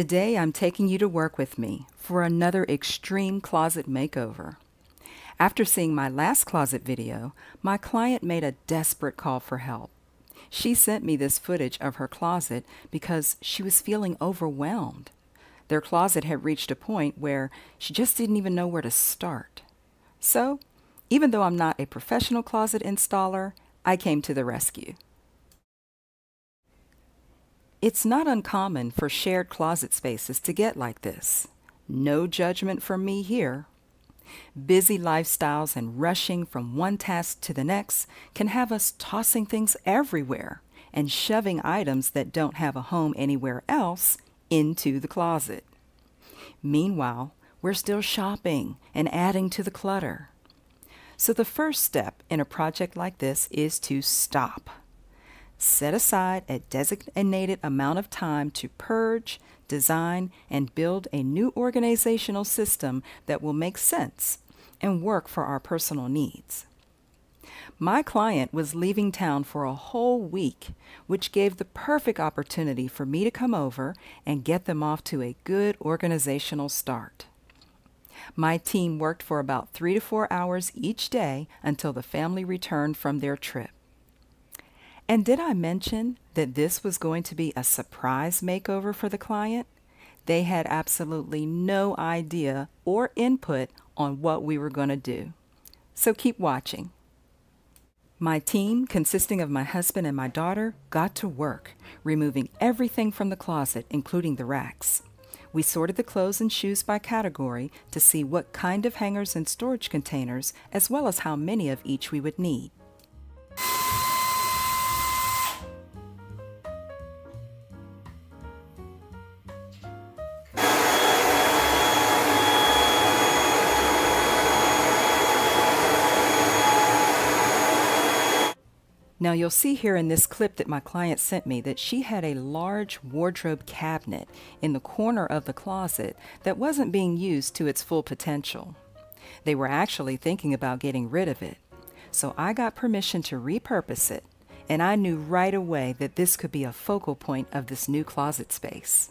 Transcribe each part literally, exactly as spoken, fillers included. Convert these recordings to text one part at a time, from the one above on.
Today I'm taking you to work with me for another extreme closet makeover. After seeing my last closet video, my client made a desperate call for help. She sent me this footage of her closet because she was feeling overwhelmed. Their closet had reached a point where she just didn't even know where to start. So, even though I'm not a professional closet installer, I came to the rescue. It's not uncommon for shared closet spaces to get like this. No judgment from me here. Busy lifestyles and rushing from one task to the next can have us tossing things everywhere and shoving items that don't have a home anywhere else into the closet. Meanwhile, we're still shopping and adding to the clutter. So the first step in a project like this is to stop. Set aside a designated amount of time to purge, design, and build a new organizational system that will make sense and work for our personal needs. My client was leaving town for a whole week, which gave the perfect opportunity for me to come over and get them off to a good organizational start. My team worked for about three to four hours each day until the family returned from their trip. And did I mention that this was going to be a surprise makeover for the client? They had absolutely no idea or input on what we were going to do. So keep watching. My team, consisting of my husband and my daughter, got to work, removing everything from the closet, including the racks. We sorted the clothes and shoes by category to see what kind of hangers and storage containers, as well as how many of each we would need. Now you'll see here in this clip that my client sent me that she had a large wardrobe cabinet in the corner of the closet that wasn't being used to its full potential. They were actually thinking about getting rid of it. So I got permission to repurpose it, and I knew right away that this could be a focal point of this new closet space.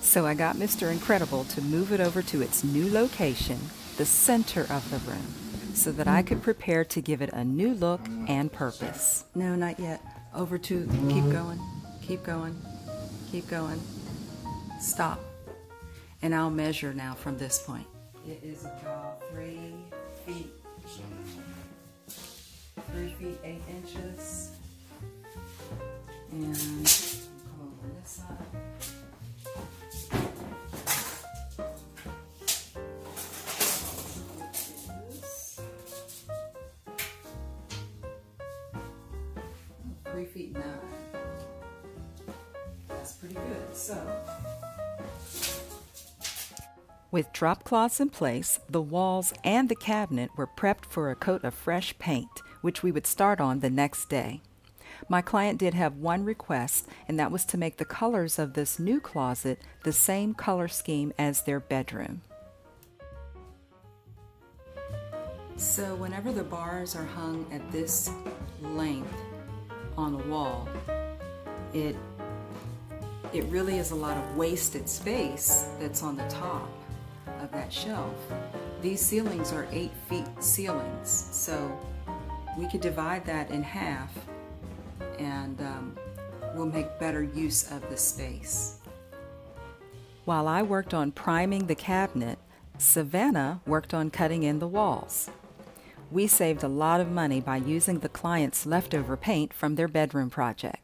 So I got Mister Incredible to move it over to its new location, the center of the room, so that I could prepare to give it a new look and purpose. No, not yet. Over to, keep going, keep going, keep going. Stop. And I'll measure now from this point. It is about three feet. Three feet, eight inches. And come over this side. Feet nine. That's pretty good. So, with drop cloths in place, the walls and the cabinet were prepped for a coat of fresh paint, which we would start on the next day. My client did have one request, and that was to make the colors of this new closet the same color scheme as their bedroom. So whenever the bars are hung at this length on the wall, it it really is a lot of wasted space that's on the top of that shelf. These ceilings are eight feet ceilings, so we could divide that in half, and um, we'll make better use of the space. While I worked on priming the cabinet, Savannah worked on cutting in the walls. We saved a lot of money by using the client's leftover paint from their bedroom project.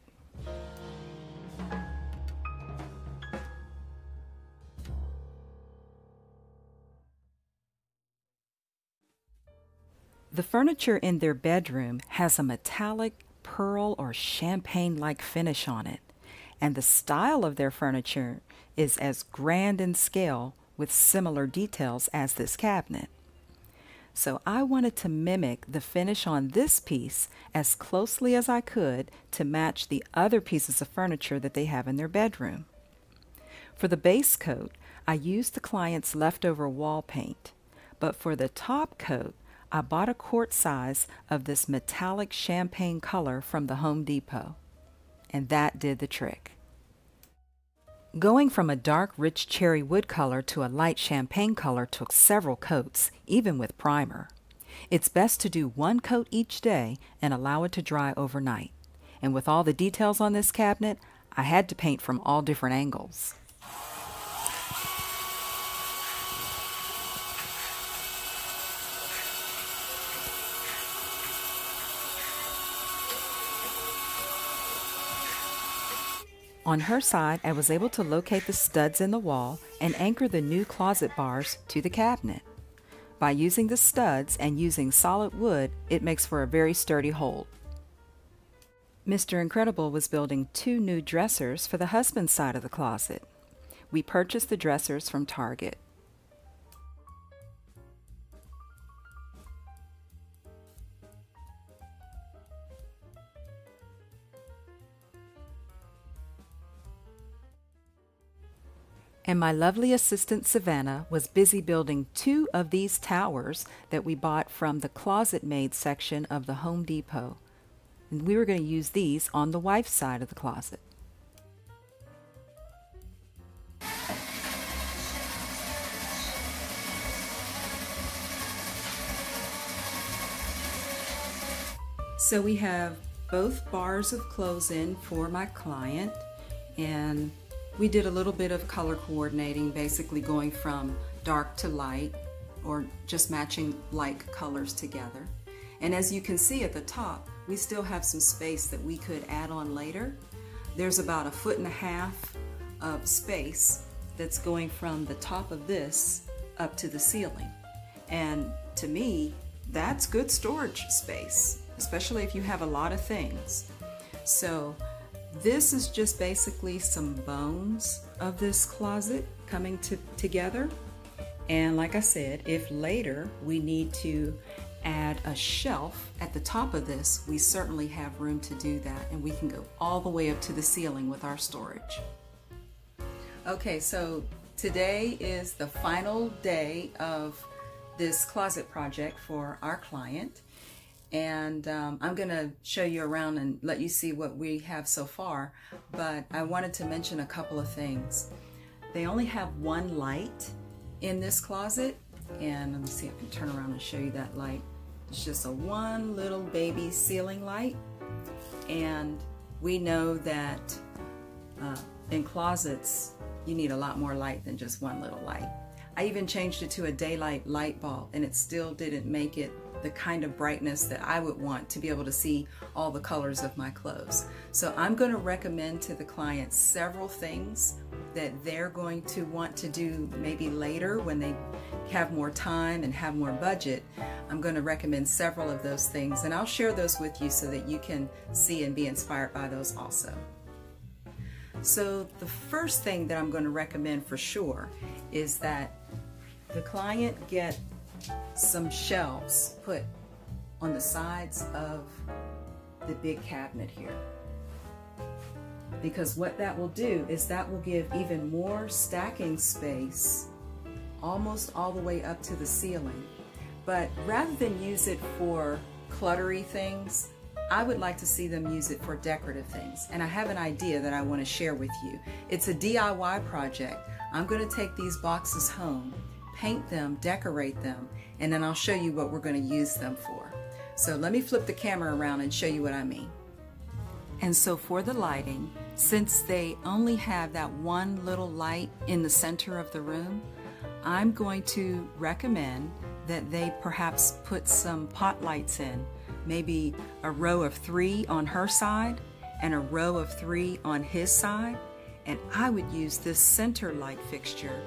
The furniture in their bedroom has a metallic pearl or champagne-like finish on it, and the style of their furniture is as grand in scale with similar details as this cabinet. So I wanted to mimic the finish on this piece as closely as I could to match the other pieces of furniture that they have in their bedroom. For the base coat, I used the client's leftover wall paint, but for the top coat, I bought a quart size of this metallic champagne color from the Home Depot, and that did the trick. Going from a dark, rich cherry wood color to a light champagne color took several coats, even with primer. It's best to do one coat each day and allow it to dry overnight. And with all the details on this cabinet, I had to paint from all different angles. On her side, I was able to locate the studs in the wall and anchor the new closet bars to the cabinet. By using the studs and using solid wood, it makes for a very sturdy hold. Mister Incredible was building two new dressers for the husband's side of the closet. We purchased the dressers from Target. And my lovely assistant Savannah was busy building two of these towers that we bought from the ClosetMaid section of the Home Depot. And we were going to use these on the wife's side of the closet. So we have both bars of clothes in for my client, and we did a little bit of color coordinating, basically going from dark to light, or just matching like colors together. And as you can see at the top, we still have some space that we could add on later. There's about a foot and a half of space that's going from the top of this up to the ceiling. And to me, that's good storage space, especially if you have a lot of things. So this is just basically some bones of this closet coming to, together. And like I said, if later we need to add a shelf at the top of this, we certainly have room to do that, and we can go all the way up to the ceiling with our storage. Okay, so today is the final day of this closet project for our client. And um, I'm going to show you around and let you see what we have so far, but I wanted to mention a couple of things. They only have one light in this closet, and let me see if I can turn around and show you that light. It's just a one little baby ceiling light, and we know that uh, in closets you need a lot more light than just one little light. I even changed it to a daylight light bulb, and it still didn't make it the kind of brightness that I would want to be able to see all the colors of my clothes. So I'm going to recommend to the client several things that they're going to want to do maybe later when they have more time and have more budget. I'm going to recommend several of those things, and I'll share those with you so that you can see and be inspired by those also. So the first thing that I'm going to recommend for sure is that the client get some shelves put on the sides of the big cabinet here, because what that will do is that will give even more stacking space almost all the way up to the ceiling. But rather than use it for cluttery things, I would like to see them use it for decorative things, and I have an idea that I want to share with you. It's a D I Y project. I'm going to take these boxes home, paint them, decorate them, and then I'll show you what we're going to use them for. So let me flip the camera around and show you what I mean. And so for the lighting, since they only have that one little light in the center of the room, I'm going to recommend that they perhaps put some pot lights in, maybe a row of three on her side and a row of three on his side. And I would use this center light fixture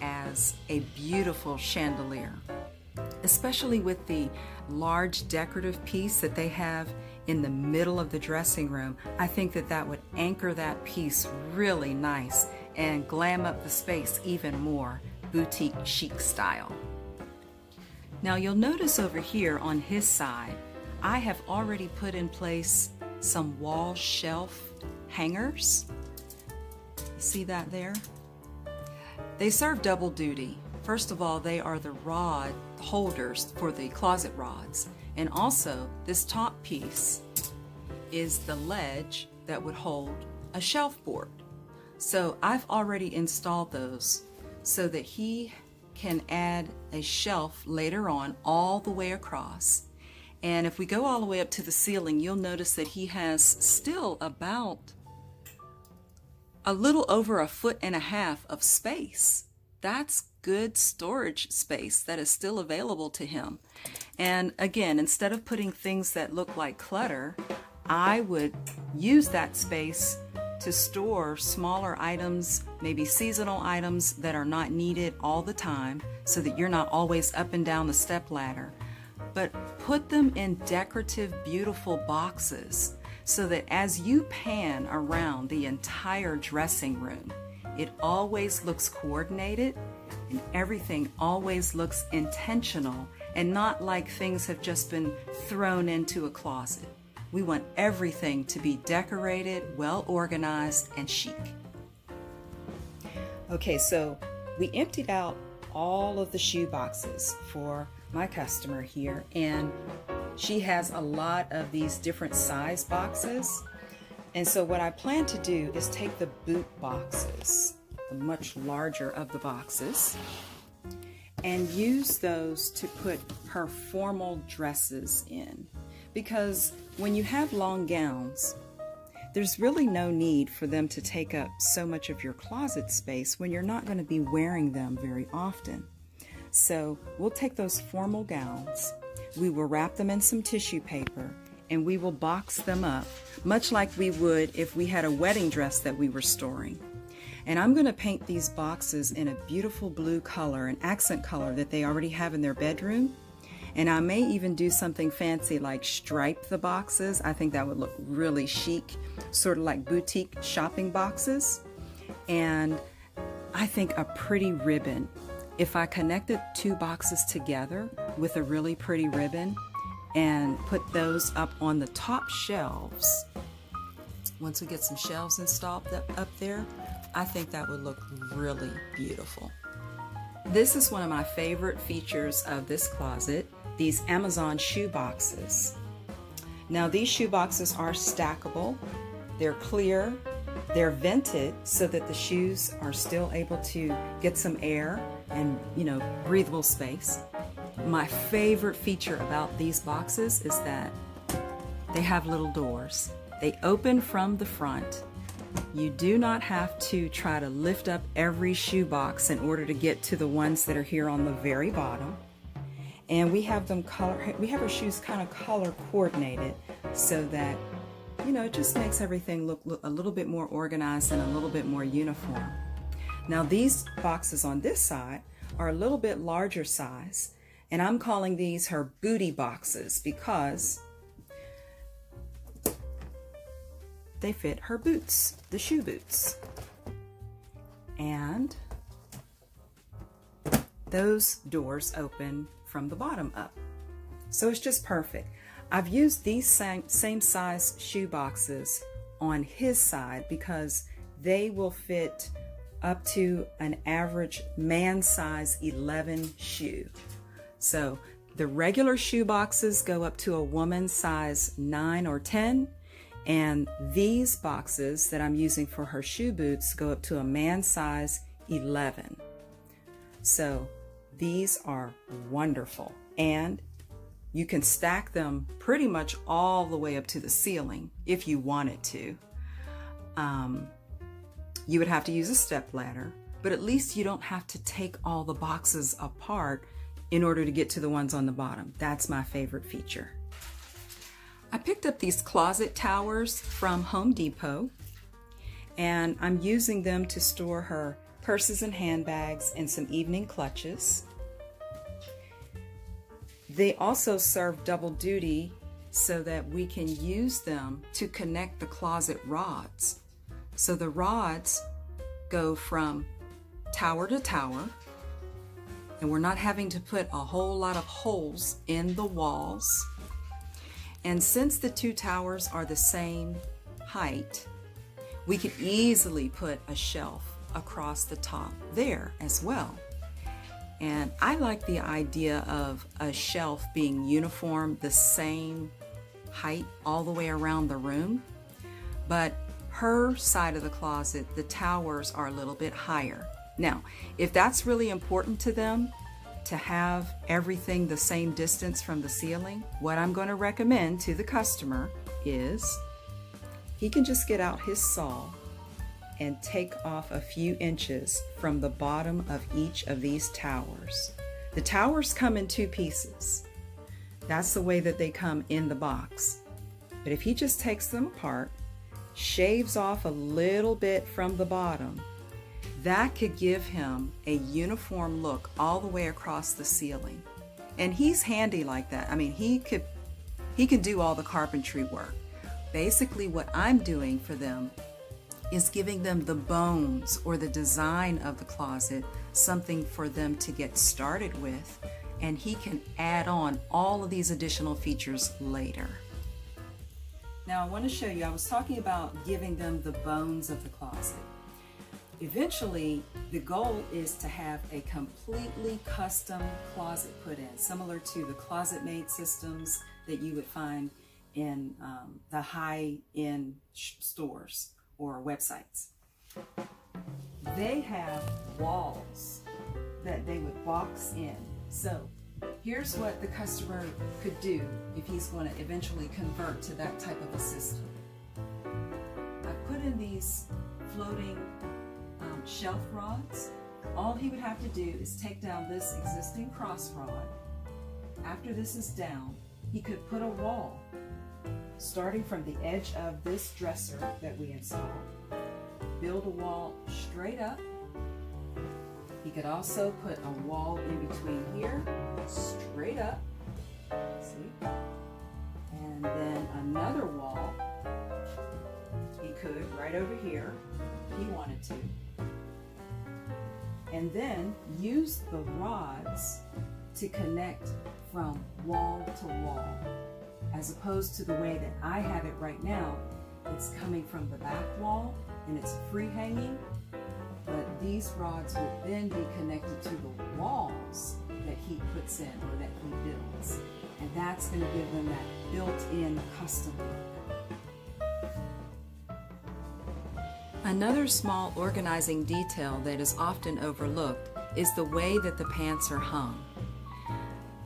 as a beautiful chandelier, especially with the large decorative piece that they have in the middle of the dressing room. I think that that would anchor that piece really nice and glam up the space even more, boutique chic style. Now you'll notice over here on his side, I have already put in place some wall shelf hangers. See that there? They serve double duty. First of all, they are the rod holders for the closet rods, and also this top piece is the ledge that would hold a shelf board. So I've already installed those so that he can add a shelf later on all the way across. And if we go all the way up to the ceiling, you'll notice that he has still about a little over a foot and a half of space. That's good storage space that is still available to him. And again, instead of putting things that look like clutter, I would use that space to store smaller items, maybe seasonal items that are not needed all the time, so that you're not always up and down the step ladder. But put them in decorative, beautiful boxes so that as you pan around the entire dressing room, it always looks coordinated and everything always looks intentional and not like things have just been thrown into a closet. We want everything to be decorated, well organized, and chic. Okay, so we emptied out all of the shoe boxes for my customer here, and she has a lot of these different size boxes. And so what I plan to do is take the boot boxes, the much larger of the boxes, and use those to put her formal dresses in. Because when you have long gowns, there's really no need for them to take up so much of your closet space when you're not going to be wearing them very often. So we'll take those formal gowns, we will wrap them in some tissue paper, and we will box them up, much like we would if we had a wedding dress that we were storing. And I'm going to paint these boxes in a beautiful blue color, an accent color that they already have in their bedroom. And I may even do something fancy like stripe the boxes. I think that would look really chic, sort of like boutique shopping boxes. And I think a pretty ribbon. If I connected two boxes together with a really pretty ribbon and put those up on the top shelves, once we get some shelves installed up there, I think that would look really beautiful. This is one of my favorite features of this closet, these Amazon shoe boxes. Now these shoe boxes are stackable, they're clear, they're vented so that the shoes are still able to get some air and, you know, breathable space. My favorite feature about these boxes is that they have little doors. They open from the front. You do not have to try to lift up every shoe box in order to get to the ones that are here on the very bottom. And we have them color, we have our shoes kind of color coordinated so that, you know, it just makes everything look, look a little bit more organized and a little bit more uniform. Now these boxes on this side are a little bit larger size, and I'm calling these her booty boxes because they fit her boots, the shoe boots. And those doors open from the bottom up. So it's just perfect. I've used these same, same size shoe boxes on his side because they will fit up to an average man size eleven shoe. So the regular shoe boxes go up to a woman size nine or ten. And these boxes that I'm using for her shoe boots go up to a man size eleven. So these are wonderful. And you can stack them pretty much all the way up to the ceiling if you wanted to. Um, you would have to use a step ladder, but at least you don't have to take all the boxes apart in order to get to the ones on the bottom. That's my favorite feature. I picked up these closet towers from Home Depot, and I'm using them to store her purses and handbags and some evening clutches. They also serve double duty so that we can use them to connect the closet rods. So the rods go from tower to tower, and we're not having to put a whole lot of holes in the walls. And since the two towers are the same height, we could easily put a shelf across the top there as well. And I like the idea of a shelf being uniform, the same height all the way around the room, but her side of the closet, the towers are a little bit higher. Now, if that's really important to them, to have everything the same distance from the ceiling, what I'm going to recommend to the customer is he can just get out his saw and take off a few inches from the bottom of each of these towers. The towers come in two pieces. That's the way that they come in the box. But if he just takes them apart, shaves off a little bit from the bottom, that could give him a uniform look all the way across the ceiling. And he's handy like that. I mean, he could, he could do all the carpentry work. Basically, what I'm doing for them is giving them the bones or the design of the closet, something for them to get started with, and he can add on all of these additional features later. Now I want to show you, I was talking about giving them the bones of the closet. Eventually, the goal is to have a completely custom closet put in, similar to the ClosetMaid systems that you would find in um, the high-end stores or websites. They have walls that they would box in. So here's what the customer could do if he's going to eventually convert to that type of a system. I put in these floating um, shelf rods. All he would have to do is take down this existing cross rod. After this is down, he could put a wall starting from the edge of this dresser that we installed. Build a wall straight up. He could also put a wall in between here, straight up, see? And then another wall, he could, right over here, if he wanted to. And then use the rods to connect from wall to wall, as opposed to the way that I have it right now. It's coming from the back wall and it's free hanging, but these rods would then be connected to the walls that he puts in or that he builds. And that's going to give them that built-in custom look. Another small organizing detail that is often overlooked is the way that the pants are hung.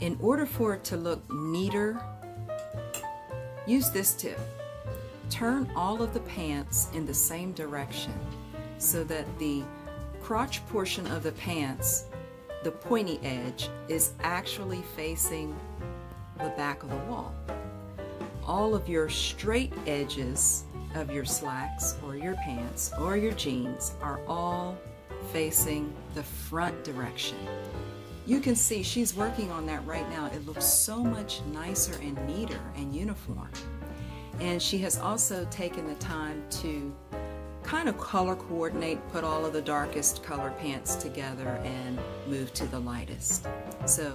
In order for it to look neater, use this tip. Turn all of the pants in the same direction so that the crotch portion of the pants, the pointy edge, is actually facing the back of the wall. All of your straight edges of your slacks or your pants or your jeans are all facing the front direction. You can see she's working on that right now. It looks so much nicer and neater and uniform. And she has also taken the time to kind of color coordinate, put all of the darkest color pants together and move to the lightest. So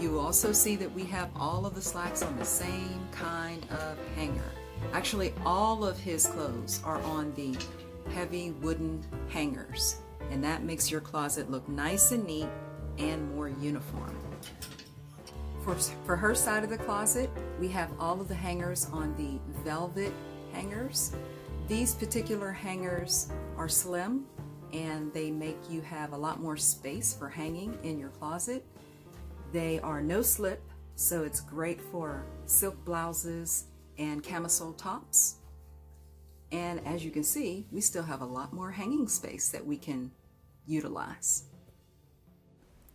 you also see that we have all of the slacks on the same kind of hanger. Actually, all of his clothes are on the heavy wooden hangers, and that makes your closet look nice and neat and more uniform. For, for her side of the closet, we have all of the hangers on the velvet hangers. These particular hangers are slim and they make you have a lot more space for hanging in your closet. They are no slip, so it's great for silk blouses and camisole tops. And as you can see, we still have a lot more hanging space that we can utilize.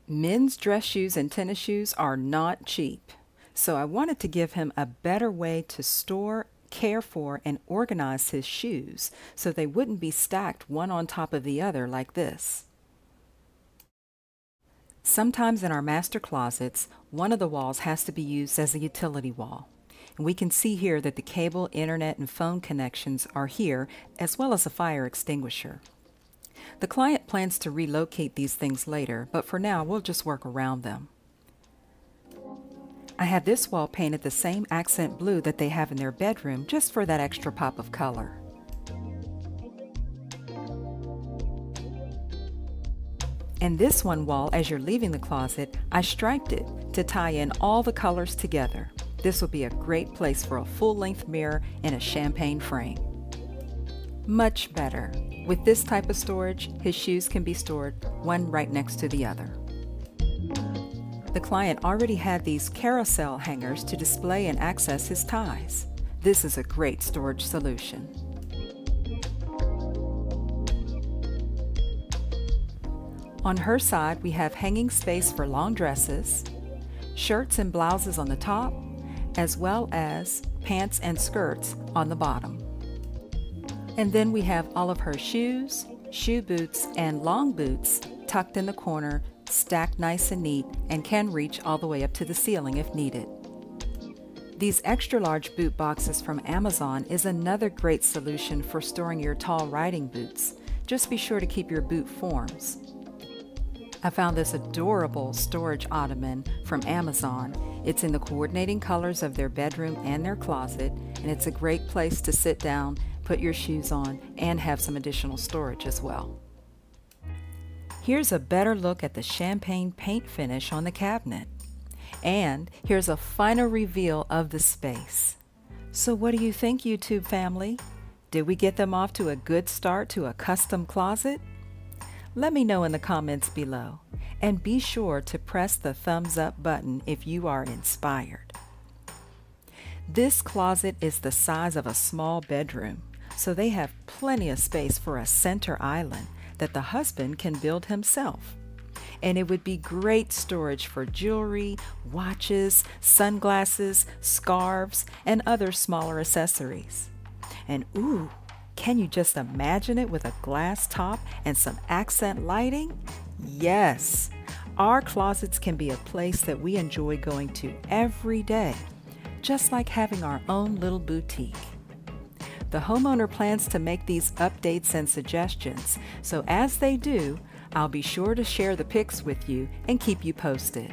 Men's dress shoes and tennis shoes are not cheap, so I wanted to give him a better way to store, care for, and organize his shoes so they wouldn't be stacked one on top of the other like this. Sometimes in our master closets, one of the walls has to be used as a utility wall. And we can see here that the cable, internet, and phone connections are here, as well as a fire extinguisher. The client plans to relocate these things later, but for now we'll just work around them. I had this wall painted the same accent blue that they have in their bedroom, just for that extra pop of color. And this one wall, as you're leaving the closet, I striped it to tie in all the colors together. This would be a great place for a full-length mirror in a champagne frame. Much better. With this type of storage, his shoes can be stored one right next to the other. The client already had these carousel hangers to display and access his ties. This is a great storage solution. On her side, we have hanging space for long dresses, shirts and blouses on the top, as well as pants and skirts on the bottom. And then we have all of her shoes, shoe boots, and long boots tucked in the corner, stacked nice and neat, and can reach all the way up to the ceiling if needed. These extra large boot boxes from Amazon is another great solution for storing your tall riding boots. Just be sure to keep your boot forms. I found this adorable storage ottoman from Amazon. It's in the coordinating colors of their bedroom and their closet, and it's a great place to sit down, put your shoes on, and have some additional storage as well. Here's a better look at the champagne paint finish on the cabinet. And here's a final reveal of the space. So what do you think, YouTube family? Did we get them off to a good start to a custom closet? Let me know in the comments below. And be sure to press the thumbs up button if you are inspired. This closet is the size of a small bedroom, so they have plenty of space for a center island that the husband can build himself. And it would be great storage for jewelry, watches, sunglasses, scarves, and other smaller accessories. And ooh, can you just imagine it with a glass top and some accent lighting? Yes, our closets can be a place that we enjoy going to every day, just like having our own little boutique. The homeowner plans to make these updates and suggestions, so as they do, I'll be sure to share the pics with you and keep you posted.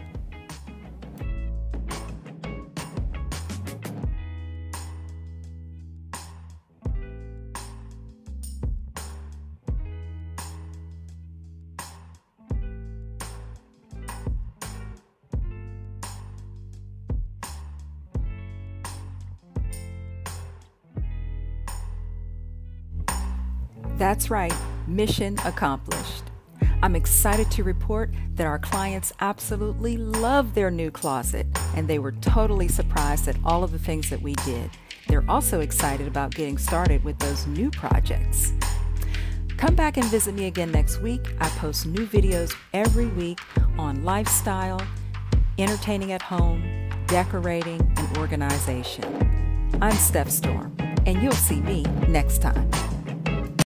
That's right, mission accomplished. I'm excited to report that our clients absolutely love their new closet, and they were totally surprised at all of the things that we did. They're also excited about getting started with those new projects. Come back and visit me again next week. I post new videos every week on lifestyle, entertaining at home, decorating, and organization. I'm Steph Storm, and you'll see me next time.